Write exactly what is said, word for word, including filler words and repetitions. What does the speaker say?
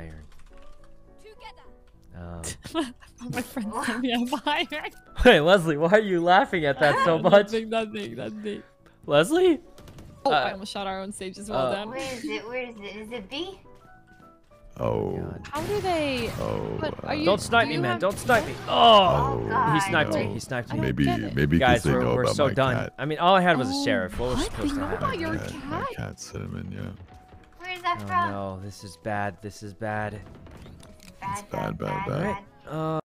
iron. Um, my friend's gonna be on fire. Wait, Leslie, why are you laughing at that so much? Nothing, nothing, nothing. Leslie? Oh, uh, I almost shot our own sage as well. Uh, down. Where is it? Where is it? Is it B? Oh. God. How do they? Oh. But are you, don't snipe do me, man. Have... Don't snipe me. Oh. oh he sniped no. me. He sniped me. Maybe, maybe guys, they we're, know we're about so my done. Cat. I mean, all I had was a sheriff. What, what? was supposed to happen? About your cat? My cat cinnamon, yeah. Where is that oh, from? No, this is bad. This is bad. Bad, bad, bad, bad. bad. bad. Right. Uh,